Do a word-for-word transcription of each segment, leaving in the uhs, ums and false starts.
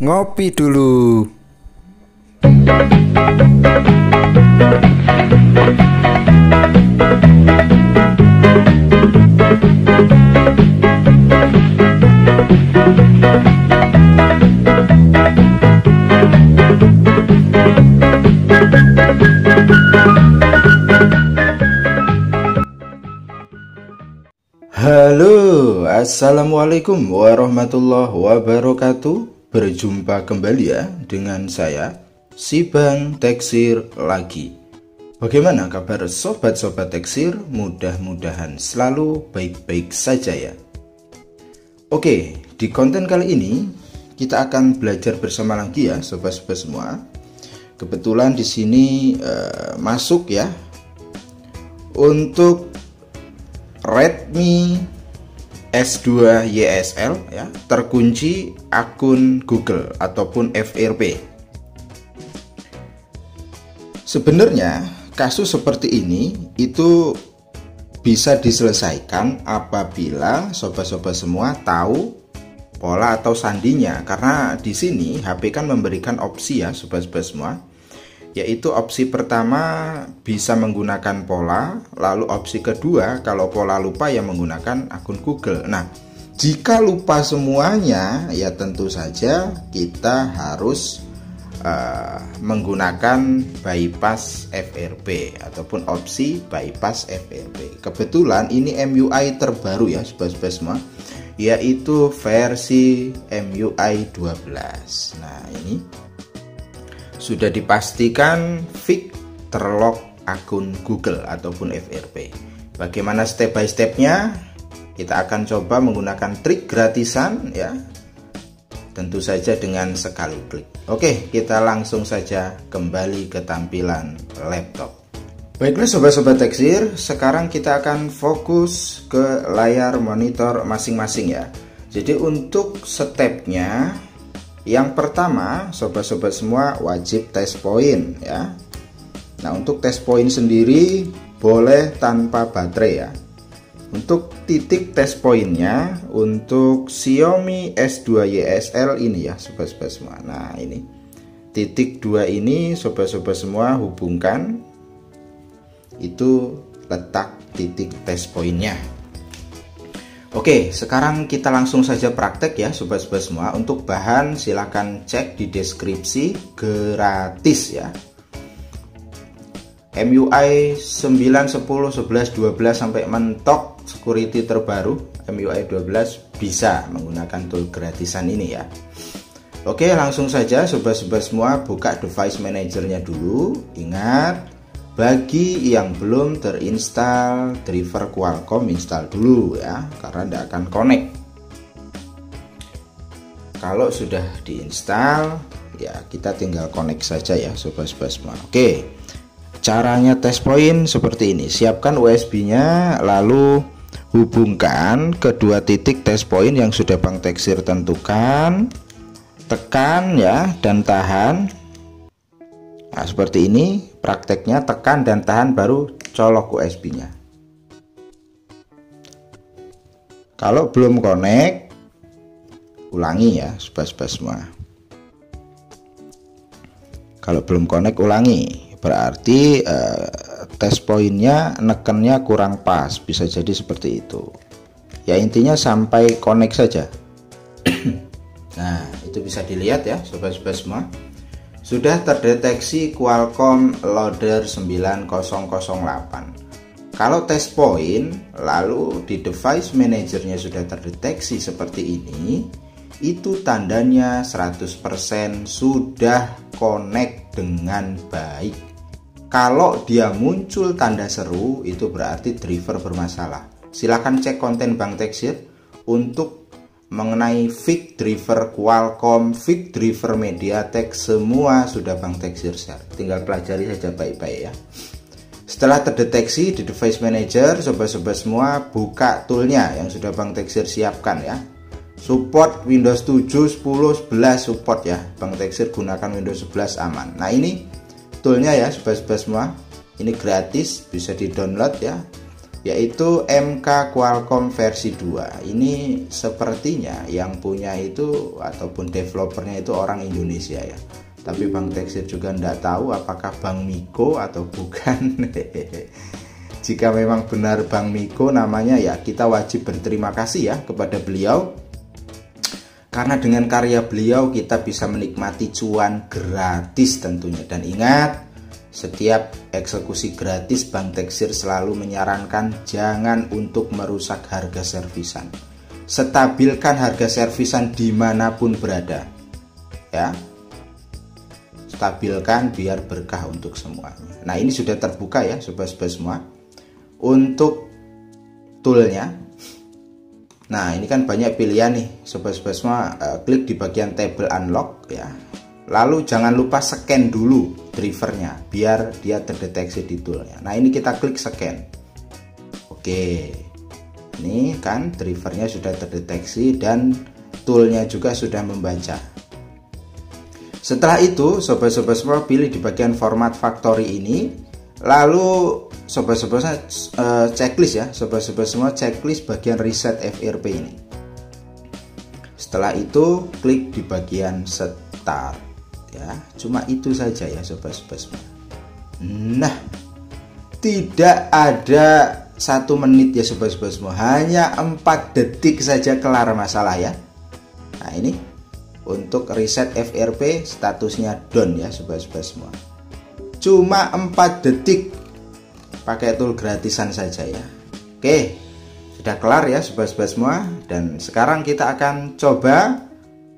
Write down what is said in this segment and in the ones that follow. ngopi dulu. Halo, assalamualaikum warahmatullahi wabarakatuh. Berjumpa kembali ya dengan saya Sibang Teksir lagi. Bagaimana kabar sobat-sobat Teksir? Mudah-mudahan selalu baik-baik saja ya. Oke, di konten kali ini kita akan belajar bersama lagi ya sobat-sobat semua. Kebetulan di sini eh, masuk ya untuk Redmi S dua Y S L ya, terkunci akun Google ataupun F R P. Sebenarnya kasus seperti ini itu bisa diselesaikan apabila sobat-sobat semua tahu pola atau sandinya, karena di sini H P kan memberikan opsi ya sobat-sobat semua. Yaitu opsi pertama bisa menggunakan pola, lalu opsi kedua kalau pola lupa ya menggunakan akun Google. Nah, jika lupa semuanya ya tentu saja kita harus uh, menggunakan bypass F R P ataupun opsi bypass F R P. Kebetulan ini M I U I terbaru ya sobat-sobat semua, yaitu versi M I U I dua belas. Nah, ini sudah dipastikan fix terlock akun Google ataupun F R P. Bagaimana step by stepnya? Kita akan coba menggunakan trik gratisan ya, tentu saja dengan sekali klik. Oke, kita langsung saja kembali ke tampilan laptop. Baiklah sobat-sobat Teksir, sekarang kita akan fokus ke layar monitor masing-masing ya. Jadi untuk stepnya, yang pertama, sobat-sobat semua wajib tes poin ya. Nah, untuk tes poin sendiri boleh tanpa baterai ya. Untuk titik tes poinnya untuk Xiaomi S dua Y S L ini ya, sobat-sobat semua. Nah, ini titik dua ini sobat-sobat semua hubungkan, itu letak titik tes poinnya. Oke, sekarang kita langsung saja praktek ya sobat-sobat semua. Untuk bahan silahkan cek di deskripsi, gratis ya. M I U I sembilan, sepuluh, sebelas, dua belas sampai mentok security terbaru M I U I dua belas bisa menggunakan tool gratisan ini ya. Oke, langsung saja sobat-sobat semua buka device manajernya dulu. Ingat, bagi yang belum terinstall driver Qualcomm, install dulu ya, karena tidak akan connect. Kalau sudah diinstal ya kita tinggal connect saja ya sobat-sobat semua. Oke, caranya tes poin seperti ini. Siapkan U S B nya, lalu hubungkan kedua titik tes poin yang sudah Bang Teksir tentukan. Tekan ya dan tahan. Nah, seperti ini prakteknya, tekan dan tahan baru colok U S B-nya. Kalau belum connect, ulangi ya sobat-sobat semua. Kalau belum connect ulangi, berarti eh, tes poinnya nekennya kurang pas, bisa jadi seperti itu. Ya intinya sampai connect saja. Nah, itu bisa dilihat ya sobat-sobat semua. Sudah terdeteksi Qualcomm Loader sembilan nol nol delapan. Kalau tes poin lalu di device manajernya sudah terdeteksi seperti ini, itu tandanya seratus persen sudah connect dengan baik. Kalau dia muncul tanda seru, itu berarti driver bermasalah. Silahkan cek konten Bang Teksir untuk mengenai fix driver Qualcomm, fix driver MediaTek, semua sudah Bang Teksir share. Tinggal pelajari saja baik-baik ya. Setelah terdeteksi di device manager, sobat-sobat semua buka toolnya yang sudah Bang Teksir siapkan ya. Support Windows tujuh, sepuluh, sebelas support ya. Bang Teksir gunakan Windows sebelas aman. Nah, ini toolnya ya sobat-sobat semua. Ini gratis, bisa di-download ya. yaitu M K Qualcomm versi dua. Ini sepertinya yang punya itu ataupun developernya itu orang Indonesia ya, tapi Bang Teksir juga tidak tahu apakah Bang Miko atau bukan. Jika memang benar Bang Miko namanya, ya kita wajib berterima kasih ya kepada beliau, karena dengan karya beliau kita bisa menikmati cuan gratis tentunya. Dan ingat, setiap eksekusi gratis Bang Teksir selalu menyarankan jangan untuk merusak harga servisan. Stabilkan harga servisan dimanapun berada ya, stabilkan biar berkah untuk semuanya. Nah ini sudah terbuka ya sobat-sobat semua untuk toolnya. Nah ini kan banyak pilihan nih sobat-sobat semua, eh, klik di bagian table unlock ya, lalu jangan lupa scan dulu drivernya biar dia terdeteksi di toolnya. Nah ini kita klik scan. Oke, ini kan drivernya sudah terdeteksi dan toolnya juga sudah membaca. Setelah itu sobat-sobat semua pilih di bagian format factory ini, lalu sobat-sobat uh, checklist ya, sobat-sobat semua checklist bagian reset F R P ini. Setelah itu klik di bagian start ya, cuma itu saja ya sobat-sobat semua. Nah, tidak ada satu menit ya sobat-sobat semua, hanya empat detik saja kelar masalah ya. Nah ini untuk reset F R P statusnya down ya sobat-sobat semua. Cuma empat detik, pakai tool gratisan saja ya. Oke, sudah kelar ya sobat-sobat semua. Dan sekarang kita akan coba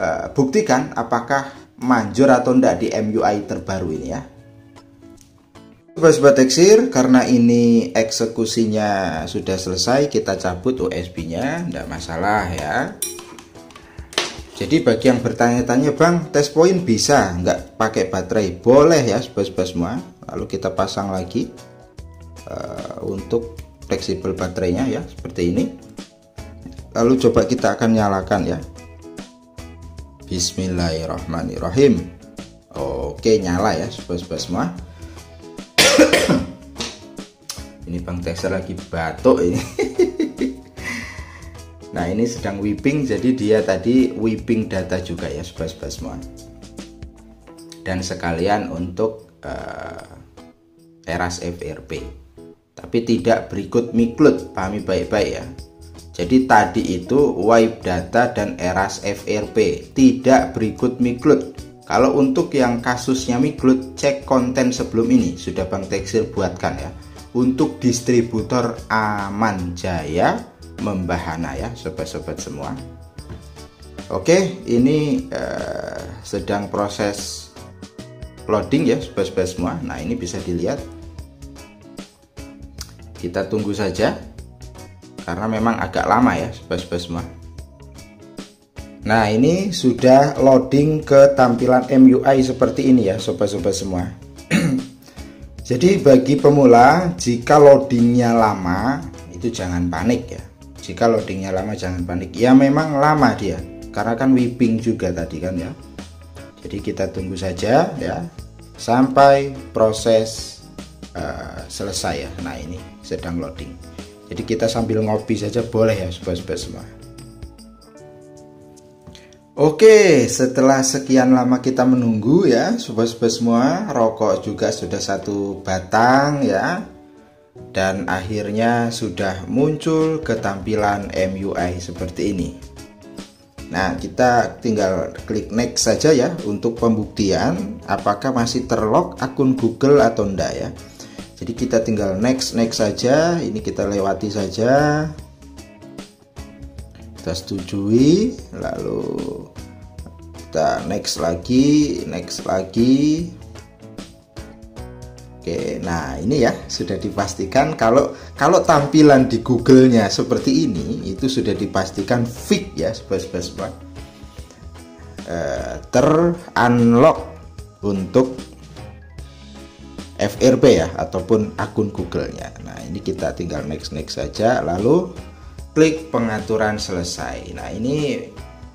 uh, buktikan apakah manjur atau tidak di M I U I terbaru ini ya sobat-sobat Teksir. Karena ini eksekusinya sudah selesai, kita cabut U S B nya, tidak masalah ya. Jadi bagi yang bertanya-tanya, Bang, test point bisa nggak pakai baterai? Boleh ya sobat-sobat semua. Lalu kita pasang lagi Uh, untuk fleksibel baterainya ya seperti ini. Lalu coba kita akan nyalakan ya. Bismillahirrahmanirrahim. Oke, nyala ya sobat-sobat semua. Ini Bang Teksir lagi batuk ini. Nah ini sedang whipping, jadi dia tadi whipping data juga ya sobat-sobat semua. Dan sekalian untuk uh, teras F R P, tapi tidak berikut miklud, pahami baik-baik ya. Jadi tadi itu wipe data dan eras F R P, tidak berikut miklud. Kalau untuk yang kasusnya miklud, cek konten sebelum ini sudah Bang Teksir buatkan ya, untuk distributor Aman Jaya Membahana ya sobat-sobat semua. Oke, ini eh, sedang proses loading ya sobat-sobat semua. Nah ini bisa dilihat, kita tunggu saja karena memang agak lama ya sobat-sobat semua. Nah ini sudah loading ke tampilan M I U I seperti ini ya sobat-sobat semua. Jadi bagi pemula, jika loadingnya lama itu jangan panik ya. Jika loadingnya lama jangan panik ya, memang lama dia karena kan whipping juga tadi kan ya. Jadi kita tunggu saja ya sampai proses Uh, selesai ya. Nah ini sedang loading, jadi kita sambil ngopi saja boleh ya sobat-sobat semua. Oke, setelah sekian lama kita menunggu ya sobat-sobat semua, rokok juga sudah satu batang ya, dan akhirnya sudah muncul ketampilan M I U I seperti ini. Nah kita tinggal klik next saja ya untuk pembuktian apakah masih terlock akun Google atau enggak ya. Jadi kita tinggal next next saja, ini kita lewati saja, kita setujui, lalu kita next lagi, next lagi. Oke, nah ini ya sudah dipastikan kalau kalau tampilan di Google-nya seperti ini itu sudah dipastikan fix ya sobat-sobat semua, e, ter-unlock untuk F R P ya ataupun akun Google-nya. Nah ini kita tinggal next next saja, lalu klik pengaturan selesai. Nah ini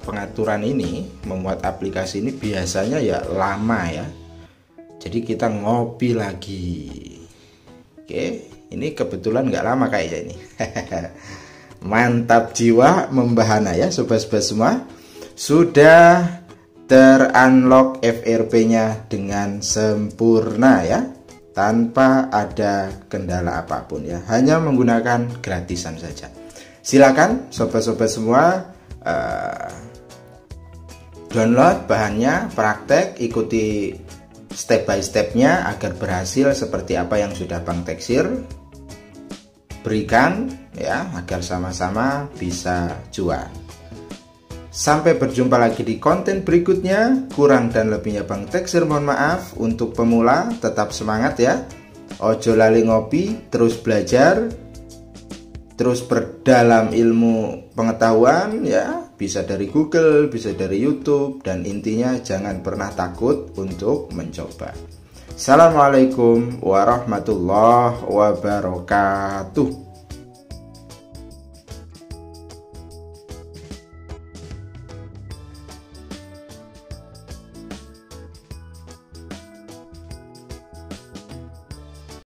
pengaturan ini membuat aplikasi ini biasanya ya lama ya. Jadi kita ngopi lagi. Oke, Ini kebetulan nggak lama kayaknya ini. Mantap jiwa membahana ya sobat-sobat semua. Sudah ter-unlock F R P-nya dengan sempurna ya, tanpa ada kendala apapun ya, hanya menggunakan gratisan saja. Silakan sobat-sobat semua uh, download bahannya, praktek, ikuti step by stepnya agar berhasil seperti apa yang sudah Bang Teksir berikan ya, agar sama-sama bisa juara. Sampai berjumpa lagi di konten berikutnya. Kurang dan lebihnya Bang Teksir mohon maaf. Untuk pemula tetap semangat ya. Ojo lali ngopi, terus belajar, terus perdalam ilmu pengetahuan ya. Bisa dari Google, bisa dari YouTube, dan intinya jangan pernah takut untuk mencoba. Assalamualaikum warahmatullahi wabarakatuh.